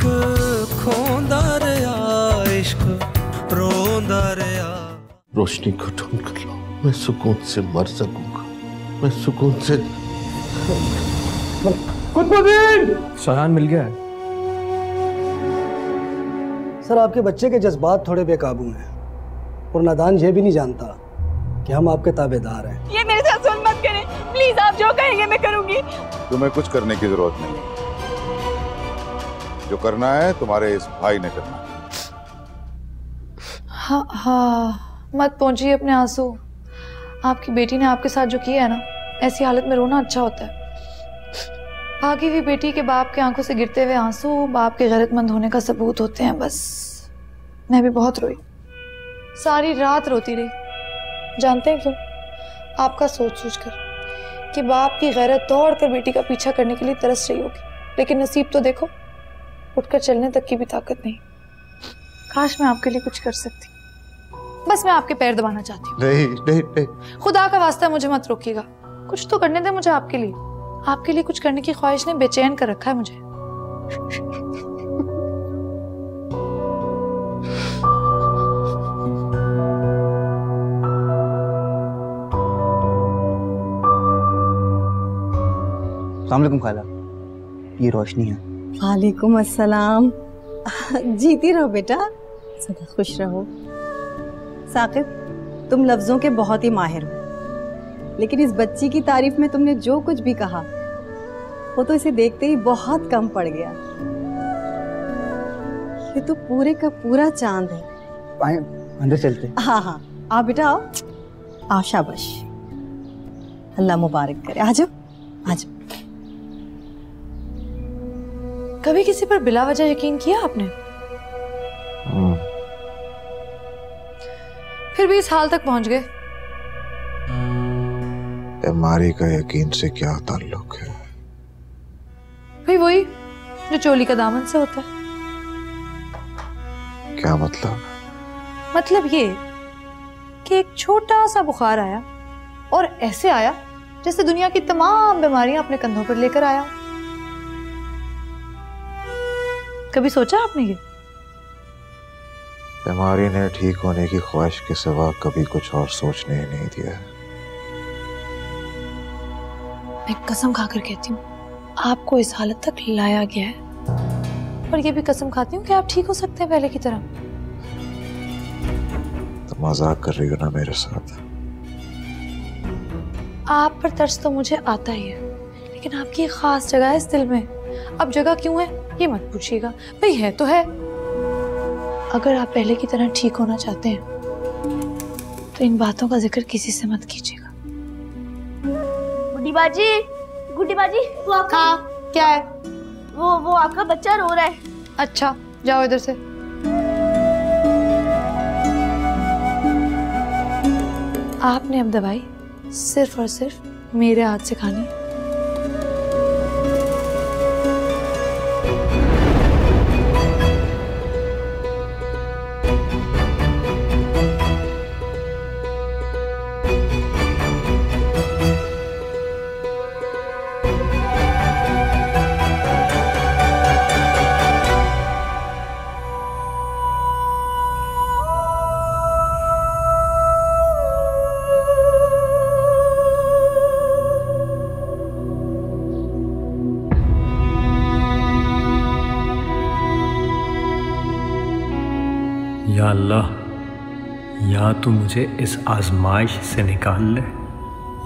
इश्क खोंदा रहा इश्क रोंदा रहा। रोशनी को ढूंढ कर लो, मैं सुकून से मर सकूंगा, मैं सुकून से। कुतुबुद्दीन, शाहान मिल गया है। सर, आपके बच्चे के जज्बात थोड़े बेकाबू हैं और नादान ये भी नहीं जानता कि हम आपके ताबेदार हैं। ये मेरे साथ जुल्म मत करें प्लीज, आप जो कहेंगे मैं करूंगी। तुम्हें कुछ करने की जरूरत नहीं है, जो करना है तुम्हारे इस भाई ने करना है। हाँ हाँ, मत पहुंचिए अपने आंसू। आपकी बेटी ने आपके साथ जो किया है ना, ऐसी हालत में रोना अच्छा होता है। भागी हुई बेटी के बाप के आंखों से गिरते हुए आंसू बाप के गैरतमंद होने का सबूत होते हैं। बस मैं भी बहुत रोई, सारी रात रोती रही। जानते हैं क्यों? आपका सोच सोच कर कि बाप की गैरत दौड़ कर बेटी का पीछा करने के लिए तरस रही होगी, लेकिन नसीब तो देखो, उठकर चलने तक की भी ताकत नहीं। काश मैं आपके लिए कुछ कर सकती। बस मैं आपके पैर दबाना चाहती हूँ। नहीं, नहीं, नहीं। खुदा का वास्ता मुझे मत रोकिएगा, कुछ तो करने दे मुझे आपके लिए। आपके लिए कुछ करने की ख्वाहिश ने बेचैन कर रखा है मुझे। अस्सलाम वालेकुम खाला, ये रोशनी है। वालेकुम अस्सलाम। जीती रहो बेटा, सदा खुश रहो। साकेत, तुम लफ्ज़ों के बहुत ही माहिर हो, लेकिन इस बच्ची की तारीफ में तुमने जो कुछ भी कहा वो तो इसे देखते ही बहुत कम पड़ गया। ये तो पूरे का पूरा चांद है। आए, अंदर चलते। हाँ हाँ, आओ बेटा आओ। आ, शाबाश, अल्लाह मुबारक करे। आ जाओ आ जाओ। कभी किसी पर बिला वजह यकीन किया आपने? फिर भी इस हाल तक पहुंच गए। बीमारी का यकीन से क्या ताल्लुक है? भाई वही जो चोली का दामन से होता है। क्या मतलब? मतलब ये कि एक छोटा सा बुखार आया, और ऐसे आया जैसे दुनिया की तमाम बीमारियां अपने कंधों पर लेकर आया। कभी सोचा आपने ये? बीमारी ने ठीक होने की ख्वाहिश के सिवा कभी कुछ और सोचने ही नहीं दिया। मैं कसम खाकर कहती हूँ, आपको इस हालत तक लाया गया है। और ये भी कसम खाती हूँ कि आप ठीक हो सकते हैं पहले की तरह। तो मजाक कर रही हो ना मेरे साथ? आप पर तरस तो मुझे आता ही है, लेकिन आपकी एक खास जगह है इस दिल में। अब जगह क्यों है ये मत पूछिएगा, भाई है तो है। अगर आप पहले की तरह ठीक होना चाहते हैं तो इन बातों का जिक्र किसी से मत कीजिएगा। गुड्डी बाजी, गुड्डी बाजी, वो आपका। हाँ, क्या है? वो आपका बच्चा रो रहा है। अच्छा, जाओ इधर से। आपने अब दवाई सिर्फ और सिर्फ मेरे हाथ से खानी। या अल्लाह, या तो मुझे इस आजमाइश से निकाल ले,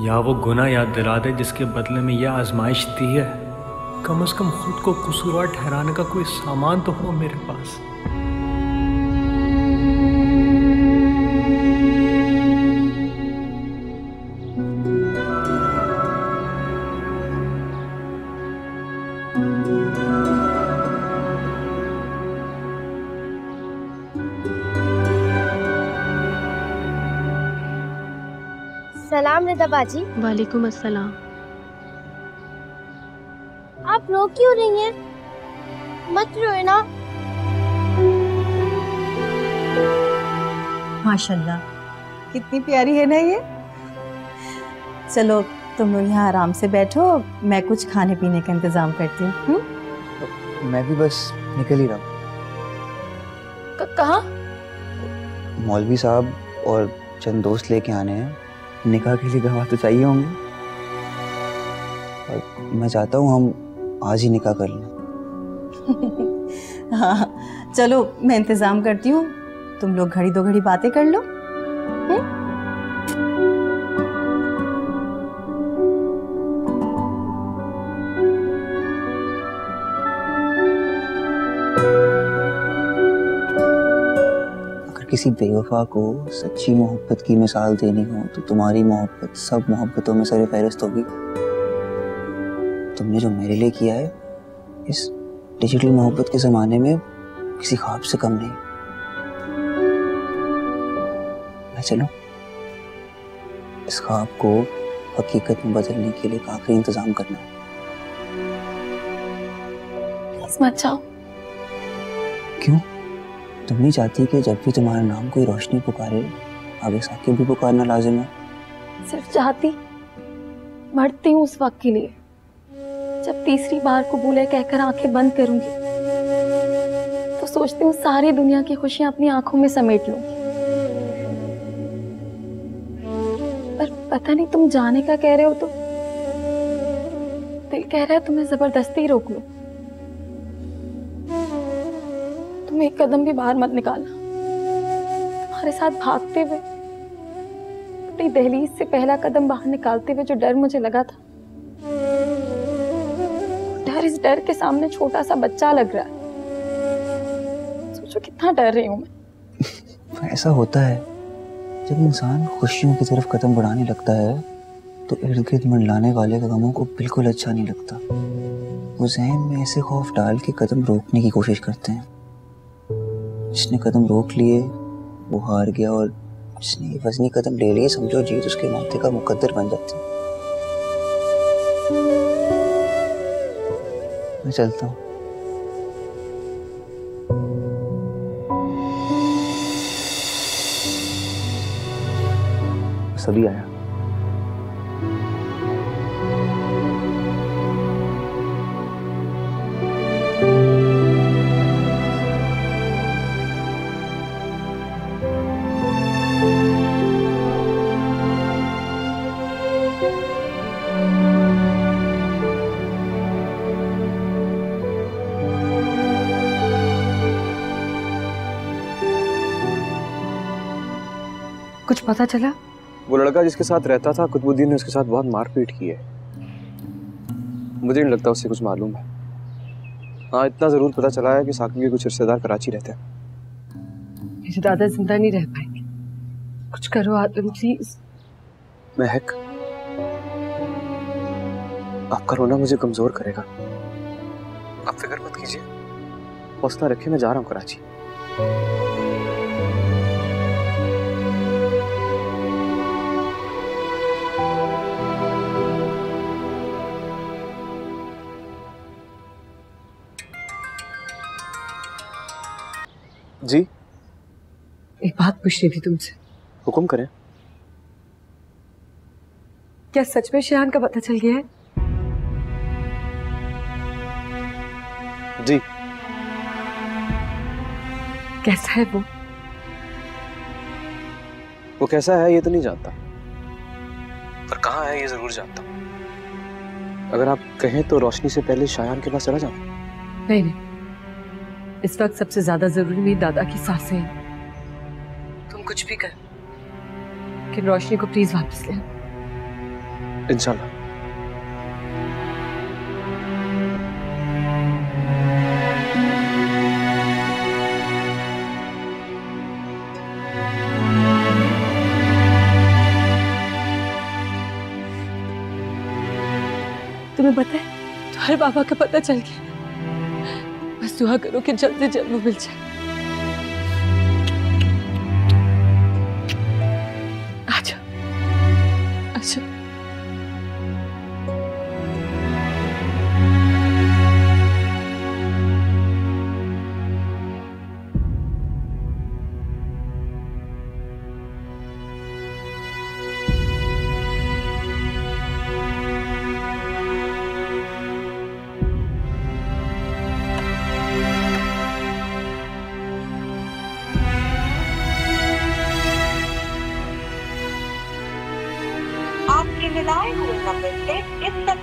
या वो गुनाह याद दिला दे जिसके बदले में यह आजमाइश दी है। कम से कम खुद को कसूरवार ठहराने का कोई सामान तो हो मेरे पास। सलाम रिदा बाजी। वालेकुम अस्सलाम। आप रो क्यों रही हैं? मत रोए ना। माशाल्लाह, कितनी प्यारी है ना ये। चलो तुम लोग यहाँ आराम से बैठो, मैं कुछ खाने पीने का इंतजाम करती हूँ। मैं भी बस निकल ही रहा हूँ। कहाँ? मौलवी साहब और चंद दोस्त लेके आने हैं, निकाह के लिए गवाह तो चाहिए होंगे, और मैं चाहता हूँ हम आज ही निकाह कर लें। हाँ चलो, मैं इंतजाम करती हूँ, तुम लोग घड़ी दो घड़ी बातें कर लो। किसी बेवफा को सच्ची मोहब्बत की मिसाल देनी हो तो तुम्हारी मोहब्बत सब मोहब्बतों में सरे फहरिस्त होगी। तुमने जो मेरे लिए किया है इस डिजिटल मोहब्बत के ज़माने में किसी ख्वाब से कम नहीं। मैं चलूं? इस ख्वाब को हकीकत में बदलने के लिए काफ़ी इंतज़ाम करना है। इसमें अच्छा हो। क्यों? तुम नहीं चाहती कि जब भी तुम्हारा नाम कोई रोशनी पुकारे आगे साकेत भी पुकारना लाजिम है? सिर्फ चाहती, मरती हूँ उस वक्त के लिए जब तीसरी बार कबूले कहकर आंखें बंद करूंगी तो सोचती हूँ सारी दुनिया की खुशियां अपनी आंखों में समेट लूंगी। पर पता नहीं तुम जाने का कह रहे हो तो दिल कह रहा है तुम्हें जबरदस्ती रोक लूं। एक कदम भी बाहर मत निकालना। तुम्हारे साथ भागते हुए अपनी दहलीज से पहला कदम बाहर निकालते हुए जो डर मुझे लगा था, डर इस डर के सामने छोटा सा बच्चा लग रहा है। सोचो कितना डर रही हूं मैं। ऐसा होता है जब इंसान खुशियों की तरफ कदम बढ़ाने लगता है तो इर्द गिर्द मंडलाने वाले कदमों को बिल्कुल अच्छा नहीं लगता। वो जहन में ऐसे खौफ डाल के कदम रोकने की कोशिश करते हैं। जिसने कदम रोक लिए वो हार गया, और जिसने ये वजनी कदम ले लिए समझो जीत उसके माथे का मुकद्दर बन जाती। मैं चलता हूँ। सभी आया। कुछ पता चला? वो लड़का जिसके साथ रहता था, कुतुबुद्दीन ने उसके साथ बहुत मारपीट की है। मुझे नहीं लगता उससे कुछ मालूम है। हाँ, इतना जरूर पता चला है कि साकिब के कुछ रिश्तेदार कराची रहते हैं। मेरे दादा जिंदा नहीं रह पाएंगे। कुछ करो आदम प्लीज। महक, आपका रोना मुझे कमजोर करेगा। आप फिक्र मत कीजिए, हौसला रखिए, मैं जा रहा हूँ कराची। जी, एक बात पूछनी थी तुमसे। हुक्म करें। क्या सच में शाहान का पता चल गया है? जी। कैसा है वो? वो कैसा है ये तो नहीं जानता, पर कहाँ है ये जरूर जानता। अगर आप कहें तो रोशनी से पहले शाहान के पास चला जाऊं? नहीं, इस वक्त सबसे ज्यादा जरूरी मेरी दादा की सांसें हैं। तुम कुछ भी करो कि रोशनी को प्लीज वापस ले। इंशाल्लाह। तुम्हें पता है तुम्हारे बाबा का पता चल गया। बस दुआ करो कि जल्द से जल्द वो मिल जाए। अच्छा अच्छा,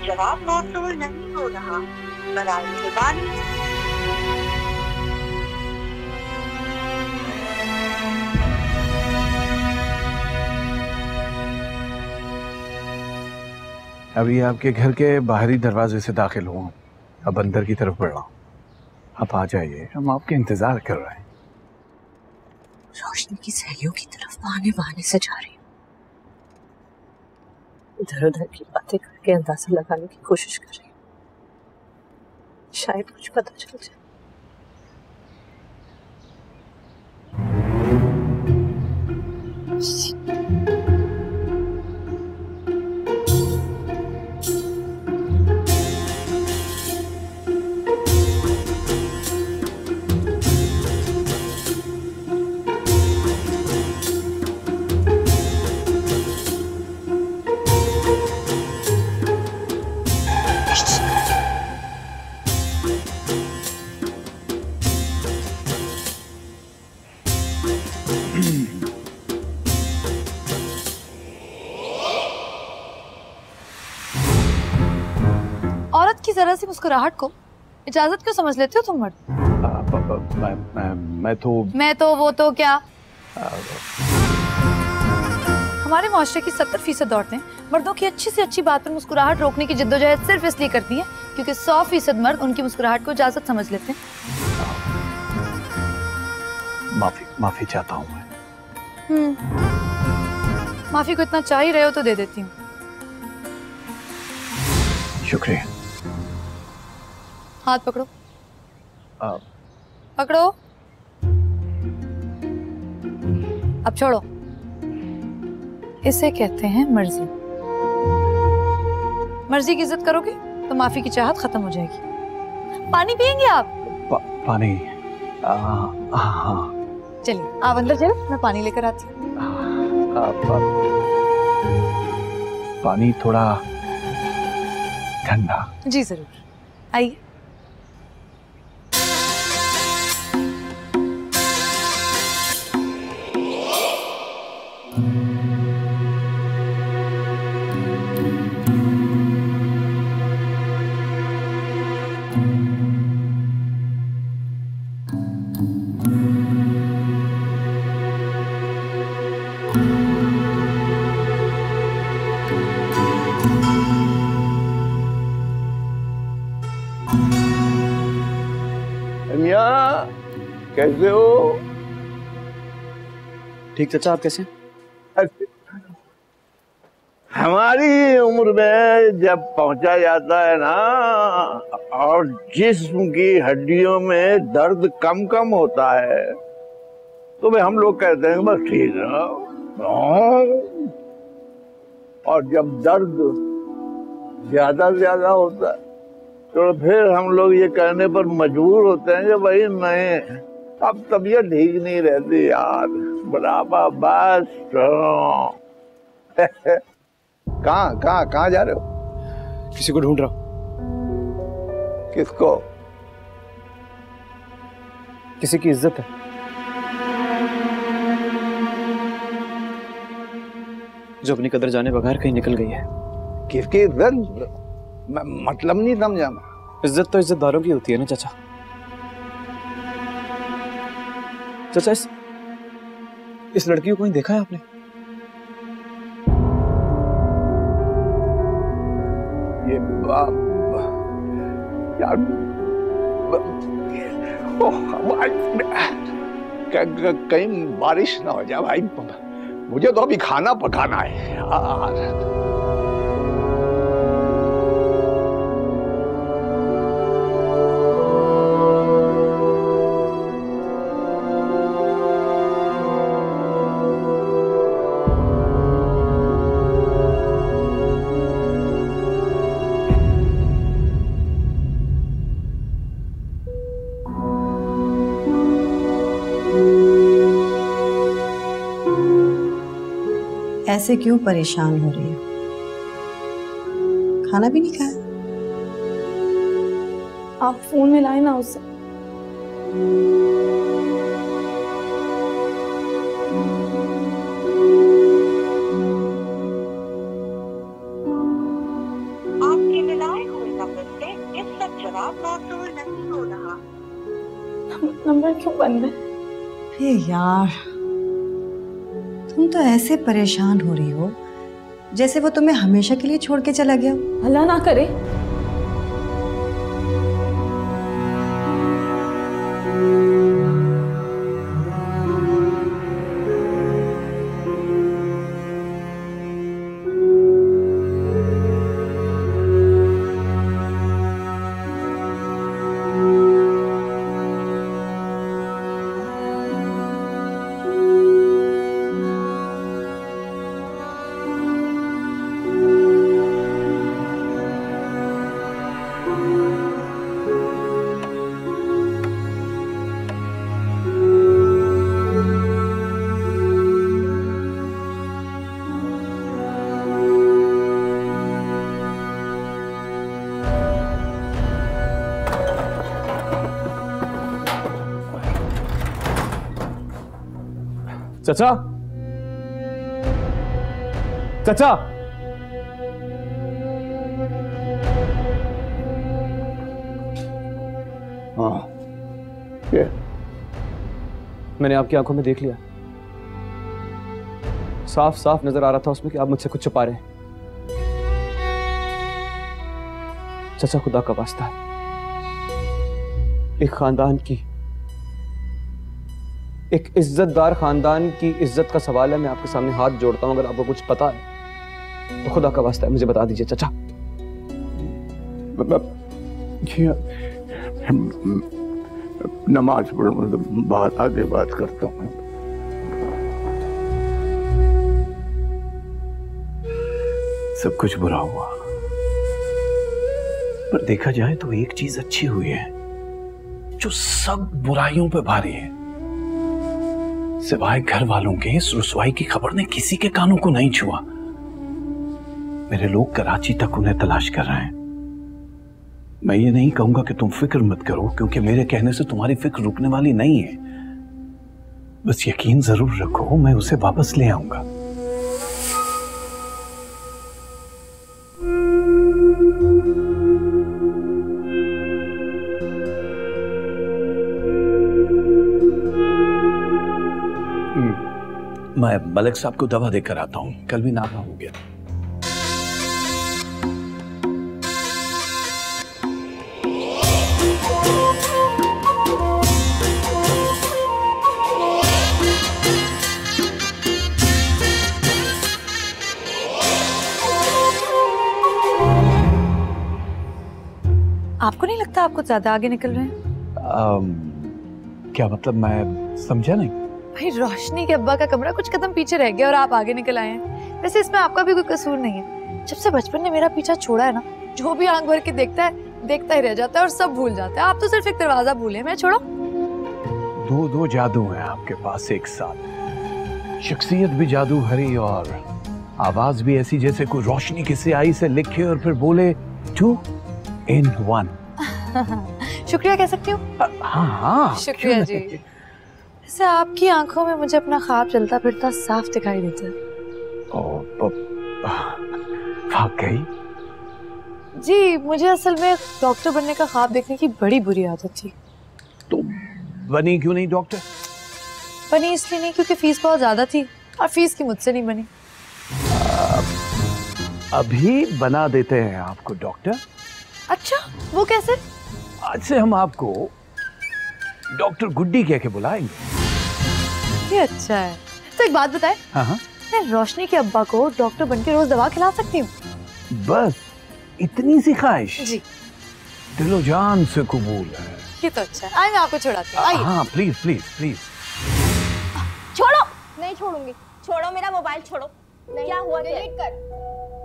जवाब मौसूल नहीं हो रहा, बराए मेहरबानी अभी आपके घर के बाहरी दरवाजे से दाखिल हुआ हूँ, अब अंदर की तरफ बढ़ रहा हूँ। आप आ जाइए, हम आपके इंतजार कर रहे हैं। रोशनी की सहेलियों की तरफ बहाने से जा रही हूँ, इधर उधर की बातें करके अंदाजा लगाने की कोशिश कर रही हूँ, शायद कुछ पता चल जाए। जरा सी मुस्कुराहट को इजाजत क्यों समझ लेते हो तुम? मैं तो वो तो क्या, हमारे माशरे की 70% औरतें मर्दों की अच्छी से अच्छी बात पर मुस्कुराहट रोकने की जिद्दोजहद सिर्फ इसलिए करती हैं क्योंकि 100% मर्द उनकी मुस्कुराहट को इजाजत समझ लेते हैं। माफी चाहता हूँ मैं। माफी को इतना चाह ही रहे हो तो दे देती हूँ। शुक्रिया। हाथ पकड़ो, पकड़ो, अब छोड़ो। इसे कहते हैं मर्जी। मर्जी की इज्जत करोगे तो माफी की चाहत खत्म हो जाएगी। पानी पियेंगे आप? पानी? हाँ। चलिए आप अंदर चलो, मैं पानी लेकर आती हूँ। पानी थोड़ा ठंडा? जी जरूर, आइए। कैसे हो? ठीक चाचा, आप कैसे? हमारी उम्र में जब पहुंचा जाता है ना, और जिस्म की हड्डियों में दर्द कम कम होता है, तो भाई हम लोग कहते हैं बस ठीक है। और जब दर्द ज्यादा ज्यादा होता है तो फिर हम लोग ये कहने पर मजबूर होते हैं कि भाई नहीं, अब तबीयत ठीक नहीं रहती यार। बराबर बस कहाँ जा रहे हो? किसी को ढूंढ रहा हूँ। किसको? किसी की इज्जत है। जो अपनी कदर जाने बगैर कहीं निकल गई है। किसकी इज्जत? मतलब नहीं समझा मैं। इज्जत तो इज्जतदारों की होती है ना चाचा। चाचा इस लड़की को कहीं देखा है आपने? ये यार कहीं बारिश ना हो जाए भाई, मुझे तो अभी खाना पकाना है यार। ऐसे क्यों परेशान हो रही हो? खाना भी नहीं खाया? आप फोन में लाए ना उससे। आपके लिए नंबर क्यों बंद है? अरे यार, तुम तो ऐसे परेशान हो रही हो जैसे वो तुम्हें हमेशा के लिए छोड़ के चला गया। अल्लाह ना करे। चाचा, चाचा, हाँ ये मैंने आपकी आंखों में देख लिया। साफ साफ नजर आ रहा था उसमें कि आप मुझसे कुछ छुपा रहे हैं। चाचा खुदा का वास्ता, एक खानदान की, एक इज्जतदार खानदान की इज्जत का सवाल है। मैं आपके सामने हाथ जोड़ता हूं, अगर आपको कुछ पता है तो खुदा का वास्ता है मुझे बता दीजिए चाचा। मतलब नमाज पढ़ो, मतलब बात आगे बात करता हूँ। सब कुछ बुरा हुआ पर देखा जाए तो एक चीज अच्छी हुई है जो सब बुराइयों पे भारी है। सिवाय घर वालों के इस रुसवाई की खबर ने किसी के कानों को नहीं छुआ। मेरे लोग कराची तक उन्हें तलाश कर रहे हैं। मैं ये नहीं कहूंगा कि तुम फिक्र मत करो, क्योंकि मेरे कहने से तुम्हारी फिक्र रुकने वाली नहीं है। बस यकीन जरूर रखो, मैं उसे वापस ले आऊंगा। मैं मलिक साहब को दवा देकर आता हूँ, कल भी नागा हो गया। आपको नहीं लगता आप कुछ ज्यादा आगे निकल रहे हैं? क्या मतलब, मैं समझा नहीं। भाई रोशनी के अब्बा का कमरा कुछ कदम पीछे रह गया और आप आगे निकल आए हैं। वैसे इसमें आपका भी कोई कसूर नहीं है। जब से बचपन ने मेरा पीछा छोड़ा है ना, जो भी आंख भर के देखता ही रह जाता है और सब भूल जाता है। आप तो सिर्फ एक दरवाजा भूले। मैं छोड़ो, दो जादू हैं आपके पास एक साथ। शख्सियत भी जादू हरी और आवाज भी ऐसी जैसे कोई रोशनी की स्याही से लिखे और फिर बोले 2 in 1। शुक्रिया कह सकती हूँ। हाँ शुक्रिया जी। से आपकी आंखों में मुझे अपना ख्वाब चलता फिरता साफ दिखाई देता है। वाकई? जी, मुझे असल में डॉक्टर बनने का ख्वाब देखने की बड़ी बुरी आदत थी। तो बनी क्यों नहीं डॉक्टर? बनी इसलिए नहीं क्योंकि फीस बहुत ज्यादा थी और फीस की मुझसे नहीं बनी। अभी बना देते हैं आपको डॉक्टर। अच्छा, वो कैसे? आज से हम आपको डॉक्टर गुड्डी कह के बुलाएंगे। ये अच्छा है। तो एक बात बताए, मैं रोशनी के अब्बा को डॉक्टर बनके रोज दवा खिला सकती हूँ? बस इतनी सी ख्वाहिश जी दिलो जान से कबूल है। ये तो अच्छा है। आइए, मैं आपको छुड़ाती हूँ। आइए। हाँ प्लीज प्लीज प्लीज। छोड़ो। नहीं छोड़ूंगी। छोड़ो मेरा मोबाइल, छोड़ो। क्या हुआ?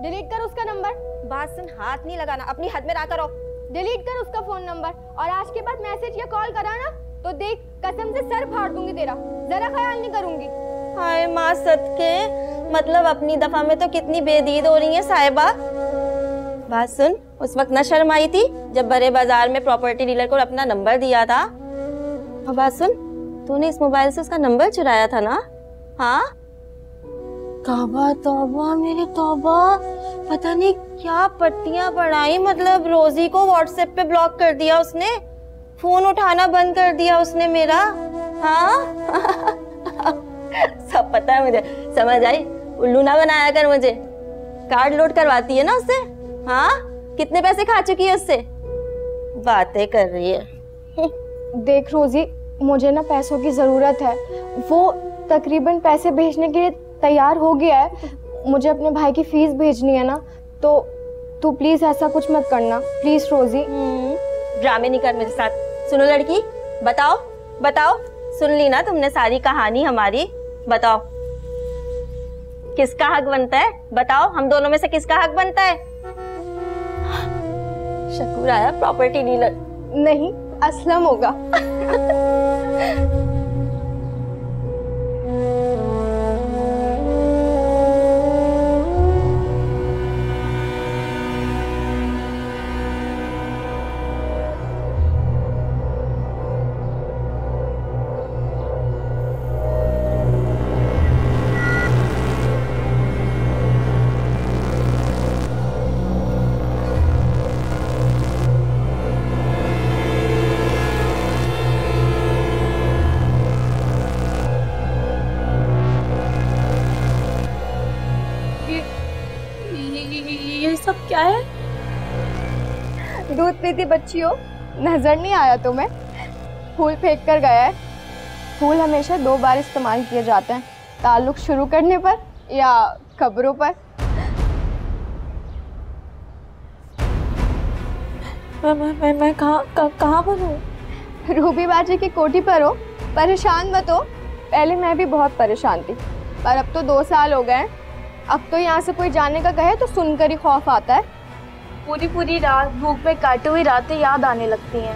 डिलीट कर उसका नंबर। बासन हाथ नहीं लगाना, अपनी हद में रहा करो। डिलीट कर उसका फोन नंबर और आज के बाद मैसेज या कॉल कराना तो देख कसम से सर फाड़ दूंगी तेरा। जरा ख्याल नहीं करूंगी। हाय माँ सदके, मतलब अपनी दफा में तो कितनी बेदीद हो रही है साहिबा। बात सुन, उस वक्त न शर्म आई थी जब बड़े बाजार में प्रॉपर्टी डीलर को अपना नंबर दिया था। और बात सुन, तूने इस मोबाइल से उसका नंबर चुराया था ना? हाँ। तौबा तौबा मेरे तौबा, पता नहीं क्या पट्टियां बढ़ाई। मतलब रोजी को व्हाट्सएप पे ब्लॉक कर दिया उसने। फोन उठाना बंद कर दिया उसने मेरा। हाँ सब पता है मुझे, समझ आई। उल्लू ना बनाया कर मुझे, कार्ड लोड करवाती है ना उससे। हाँ कितने पैसे खा चुकी है उससे, बातें कर रही है। देख रोजी, मुझे ना पैसों की जरूरत है। वो तकरीबन पैसे भेजने के लिए तैयार हो गया है। मुझे अपने भाई की फीस भेजनी है ना, तो तू प्लीज ऐसा कुछ मत करना। प्लीज रोजी ड्रामे नहीं कर मेरे साथ। सुनो लड़की, बताओ बताओ, सुन ली ना तुमने सारी कहानी हमारी। बताओ किसका हक बनता है, बताओ हम दोनों में से किसका हक बनता है। शकूर आया प्रॉपर्टी डीलर, नहीं असलम होगा। दूध पीती बच्चियों, नजर नहीं आया तुम्हें? फूल फेंक कर गया है। फूल हमेशा दो बार इस्तेमाल किए जाते हैं, ताल्लुक शुरू करने पर या खबरों पर। मैं कहाँ पर हूँ? रूबी बाजी की कोठी पर हो। परेशान मत हो, पहले मैं भी बहुत परेशान थी, पर अब तो 2 साल हो गए हैं। अब तो यहाँ से कोई जाने का कहे तो सुनकर ही खौफ आता है। पूरी पूरी रात भूख में काटी हुई रातें याद आने लगती हैं।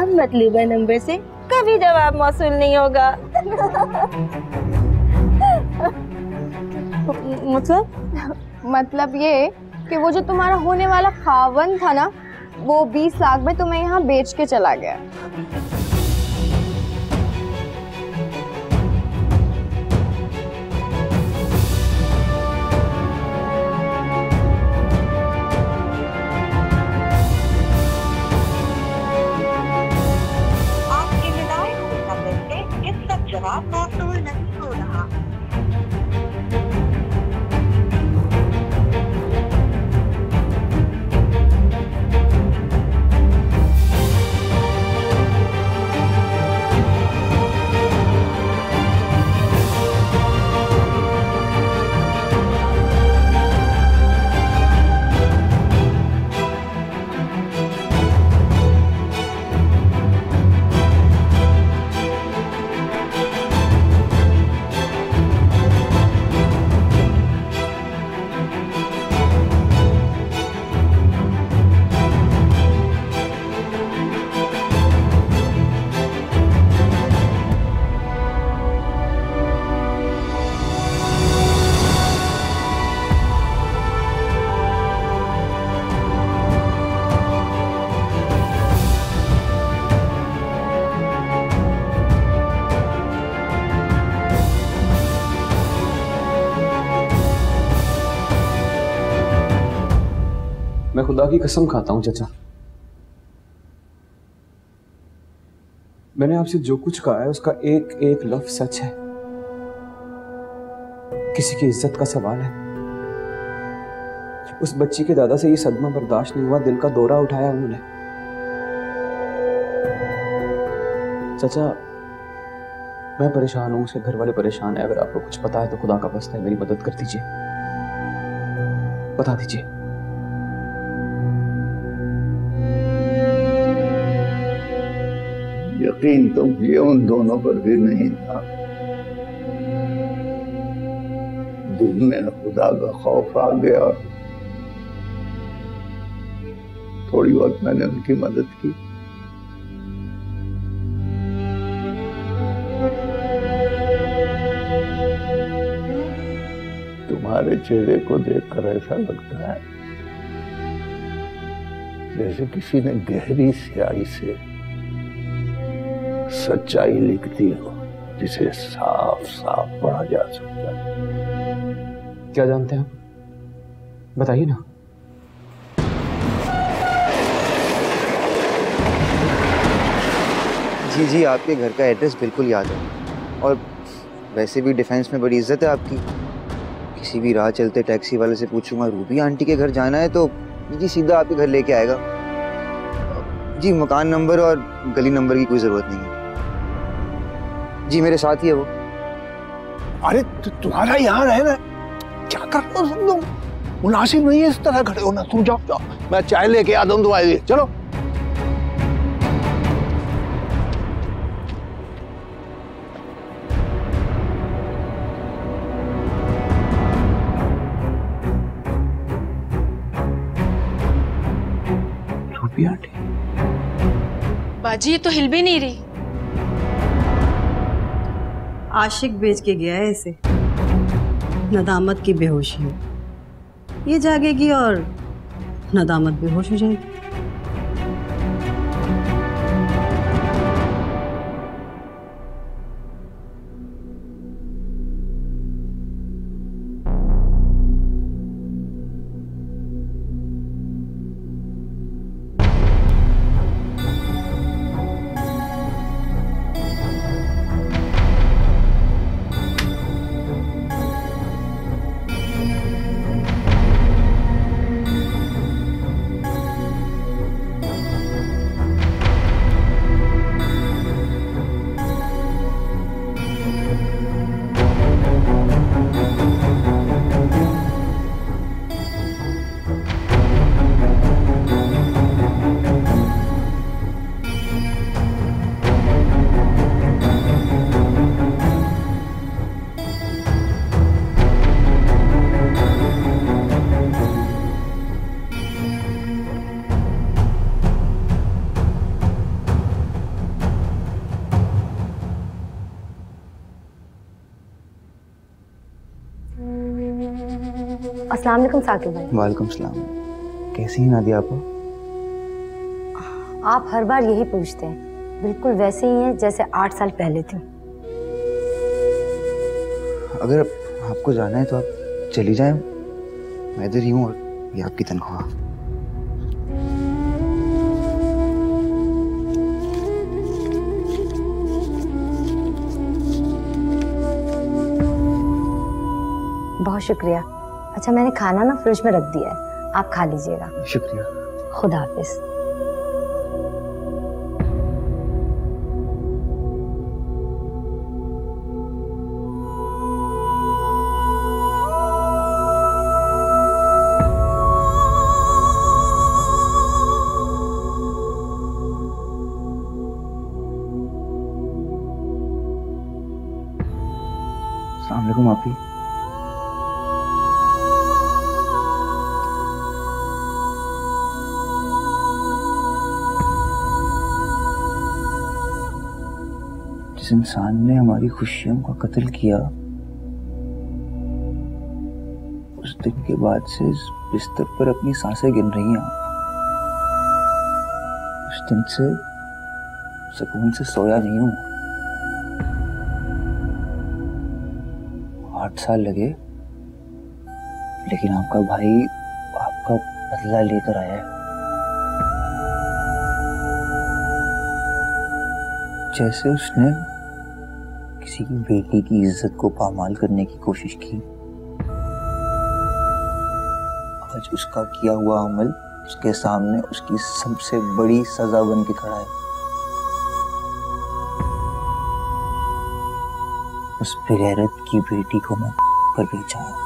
अब मतलूबा नंबर से कभी जवाब मौसूल नहीं होगा। मतलब ये कि वो जो तुम्हारा होने वाला खावन था ना, वो 20 लाख में तुम्हें यहाँ बेच के चला गया। मैं खुदा की कसम खाता हूं चाचा, मैंने आपसे जो कुछ कहा है उसका एक एक लफ्ज सच है। किसी की इज्जत का सवाल है। उस बच्ची के दादा से ये सदमा बर्दाश्त नहीं हुआ, दिल का दौरा उठाया उन्होंने। चाचा मैं परेशान हूं, उसके घर वाले परेशान हैं। अगर आपको कुछ पता है तो खुदा का वास्ता है मेरी मदद कर दीजिए, बता दीजिए। यकीन तो ये उन दोनों पर भी नहीं था। दिल में खुदा का खौफ आ गया और थोड़ी बहुत मैंने उनकी मदद की। तुम्हारे चेहरे को देखकर ऐसा लगता है जैसे किसी ने गहरी स्याही से सच्चाई लिखती हो, जिसे साफ साफ पढ़ा जा सकता है। क्या जानते हैं बताइए ना। जी जी, आपके घर का एड्रेस बिल्कुल याद है, और वैसे भी डिफेंस में बड़ी इज्जत है आपकी। किसी भी राह चलते टैक्सी वाले से पूछूंगा रूबी आंटी के घर जाना है तो जी सीधा आपके घर लेके आएगा। जी मकान नंबर और गली नंबर की कोई ज़रूरत नहीं है। जी मेरे साथ ही है वो। अरे तुम्हारा यहाँ रहना क्या कर रहे हो तुम लोग? मुनासिब नहीं है इस तरह खड़े होना। तुम जाओ जाओ, मैं चाय लेके आता हूँ तुम्हारे लिए। चलो बाजी, ये तो हिल भी नहीं रही। आशिक बेच के गया है इसे, नदामत की बेहोशी है। ये जागेगी और नदामत बेहोश हो जाएगी। अस्सलाम वालेकुम साकेत भाई। वालेकुम सलाम। कैसी हैं नादिया आपको? आप हर बार यही पूछते हैं, बिल्कुल वैसे ही हैं जैसे 8 साल पहले थे। अगर आपको जाना है तो आप चली जाएं, मैं इधर ही हूँ और ये आपकी तनख्वाह। बहुत शुक्रिया। अच्छा, मैंने खाना ना फ्रिज में रख दिया है, आप खा लीजिएगा। शुक्रिया, खुदा हाफिज। अस्सलाम वालेकुम आपी। इंसान ने हमारी खुशियों का कत्ल किया, उस दिन के बाद से इस बिस्तर पर अपनी सांसें गिन रही हैं आप। उस दिन से सुकून से सोया नहीं हूं। 8 साल लगे, लेकिन आपका भाई आपका बदला लेकर आया है। जैसे उसने किसी की बेटी की इज्जत को पामाल करने की कोशिश की, आज उसका किया हुआ अमल उसके सामने उसकी सबसे बड़ी सजा बन के खड़ा है। उस बेगैरत की बेटी को मैं पर बेचा हूं।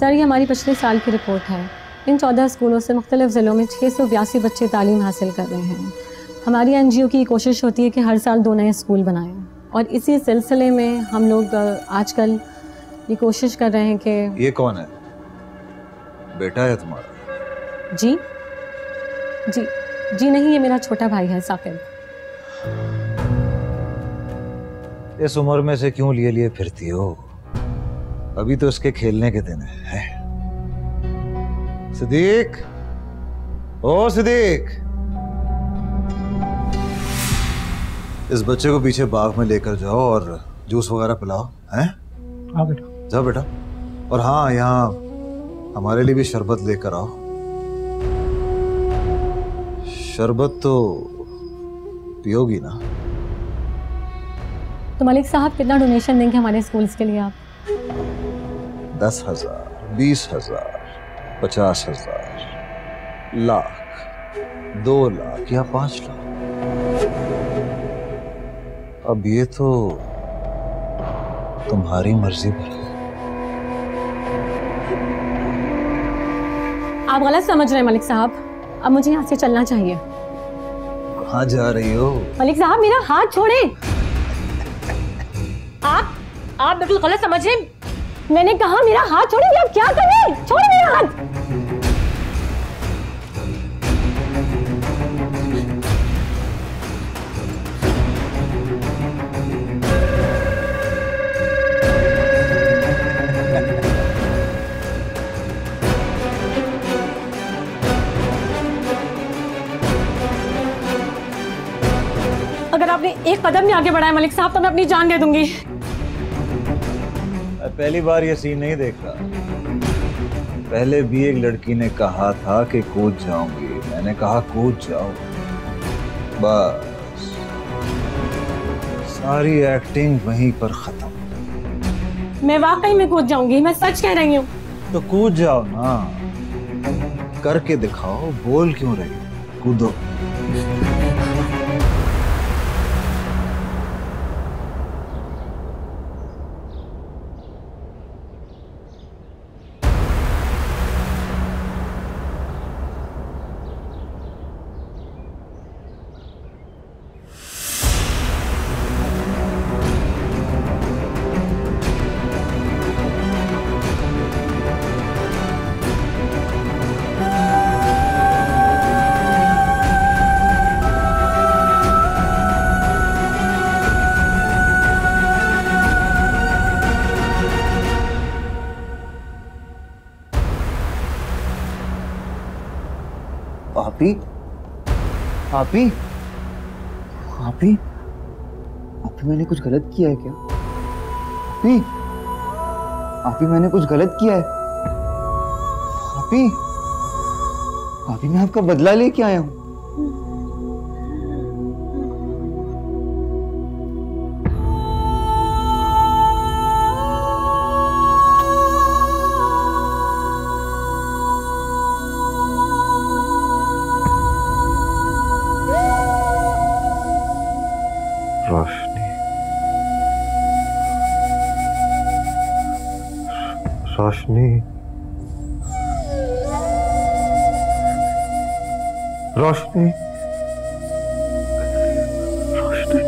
सर, ये हमारी पिछले साल की रिपोर्ट है। इन 14 स्कूलों से मुख्तलिफ ज़िलों में 682 बच्चे तालीम हासिल कर रहे हैं। हमारी NGO की कोशिश होती है कि हर साल 2 नए स्कूल बनाएं, और इसी सिलसिले में हम लोग आजकल ये कोशिश कर रहे हैं कि ये कौन है? बेटा है तुम्हारा? जी जी जी नहीं, ये मेरा छोटा भाई है साकेत। इस उम्र में से क्यों लिए लिए फिरती हो? अभी तो उसके खेलने के दिन है। सिद्दीक, ओ सिद्दीक, इस बच्चे को पीछे बाग में लेकर जाओ और जूस वगैरह पिलाओ। हैं? हाँ बेटा। जाओ बेटा। और हाँ, यहाँ हमारे लिए भी शरबत लेकर आओ। शरबत तो पियोगी ना? तो मालिक साहब कितना डोनेशन देंगे हमारे स्कूल्स के लिए आप? 10,000, 20,000, 50,000, लाख, 2 लाख या 5 लाख। अब ये तो तुम्हारी मर्जी पर है। आप गलत समझ रहे हैं मालिक साहब, अब मुझे यहाँ से चलना चाहिए। कहाँ जा रही हो? मालिक साहब मेरा हाथ छोड़े। आप बिल्कुल गलत समझे, मैंने कहा मेरा हाथ छोड़े। आप क्या कर रहे हैं? छोड़े मेरा हाथ। अगर आपने एक कदम भी आगे बढ़ाया मलिक साहब तो मैं अपनी जान दे दूंगी। पहली बार ये सीन नहीं देख रहा, पहले भी एक लड़की ने कहा था कि कूद जाऊंगी, मैंने कहा कूद जाओ। बस सारी एक्टिंग वहीं पर खत्म। मैं वाकई में कूद जाऊंगी, मैं सच कह रही हूँ। तो कूद जाओ ना, करके दिखाओ, बोल क्यों रही हो? कूदो। आपी, आपी, आपी मैंने कुछ गलत किया है क्या? आपी, आपी मैंने कुछ गलत किया है? आपी, आपी मैं आपका बदला लेके आया हूँ। रोशनी, रोशनी,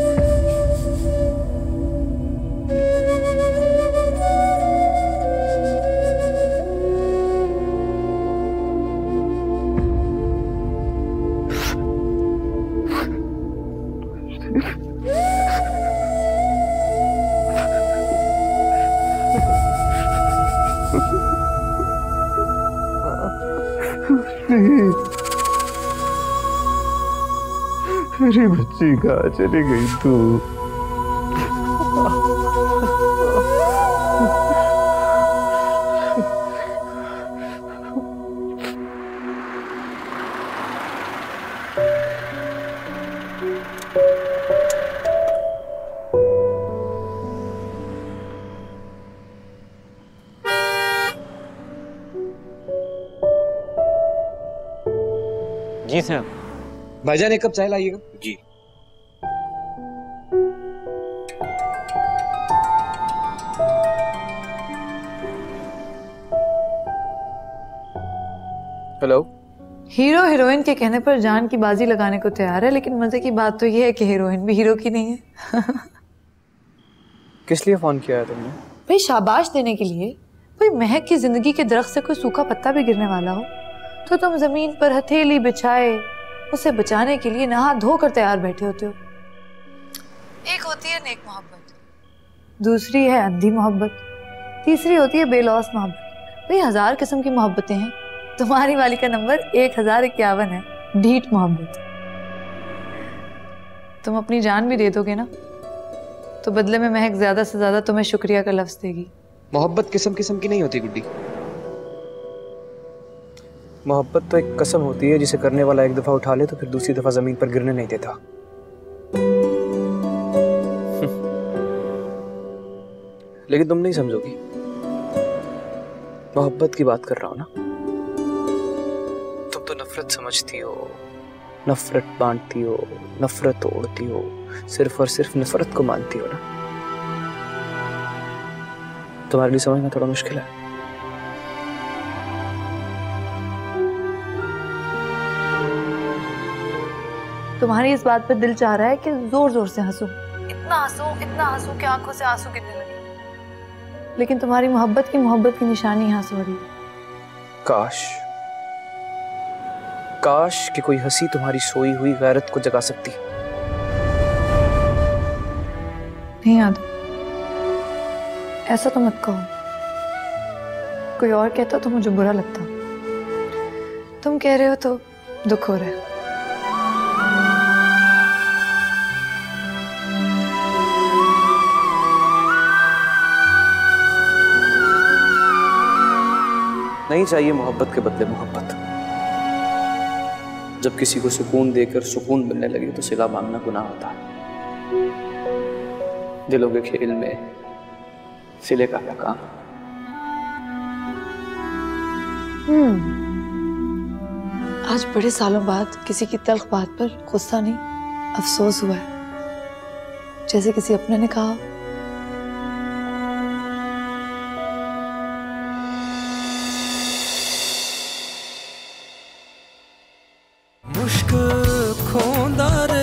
मेरी बच्ची कहाँ चली गई तू? जी सर। भाईजान एक कप चाय लाइएगा। जी। हेलो। हीरो हीरोइन के कहने पर जान की बाजी लगाने को तैयार है, लेकिन मजे की बात तो ये है कि हीरोइन भी हीरो की नहीं है। किस लिए फोन किया है तुमने? भाई शाबाश देने के लिए। भाई महक की जिंदगी के दरख्त से कोई सूखा पत्ता भी गिरने वाला हो तो तुम जमीन पर हथेली बिछाए उसे बचाने के लिए नहा धोकर तैयार बैठे होते हो। एक होती है नेक मोहब्बत, दूसरी है अंधी मोहब्बत, तीसरी होती है बेलौस मोहब्बत। भाई 1000 किस्म की मोहब्बतें हैं, तुम्हारी वाली का नंबर 1051 है, ढीठ मोहब्बत। तुम अपनी जान भी दे दोगे ना तो बदले में महक ज्यादा से ज्यादा तुम्हें शुक्रिया का लफ्ज देगी। मोहब्बत किस्म किस्म की नहीं होती गुड्डी, मोहब्बत तो एक कसम होती है जिसे करने वाला एक दफा उठा ले तो फिर दूसरी दफा जमीन पर गिरने नहीं देता। लेकिन तुम नहीं समझोगी, मोहब्बत की बात कर रहा हूं ना, तुम तो नफरत समझती हो, नफरत बांटती हो, नफरत ओढ़ती हो, सिर्फ और सिर्फ नफरत को मानती हो ना। तुम्हारे लिए समझना थोड़ा मुश्किल है। तुम्हारी इस बात पर दिल चाह रहा है कि जोर जोर से हंसू, इतना हंसू कि आंखों से आंसू गिरने लगे, लेकिन तुम्हारी मोहब्बत की निशानी यहां से हो रही है। काश कि कोई हंसी तुम्हारी सोई हुई गैरत को जगा सकती। नहीं आदम, ऐसा तो मत कहो। कोई और कहता तो मुझे बुरा लगता, तुम कह रहे हो तो दुख हो रहा है। नहीं चाहिए मोहब्बत के बदले मोहब्बत। जब किसी को सुकून देकर सुकून मिलने लगे तो सिला मांगना गुनाह होता है। दिलों के खेल में सिले का क्या काम। आज बड़े सालों बाद किसी की तल्ख बात पर गुस्सा नहीं, अफसोस हुआ है, जैसे किसी अपने ने कहा। मुश्क खोंदा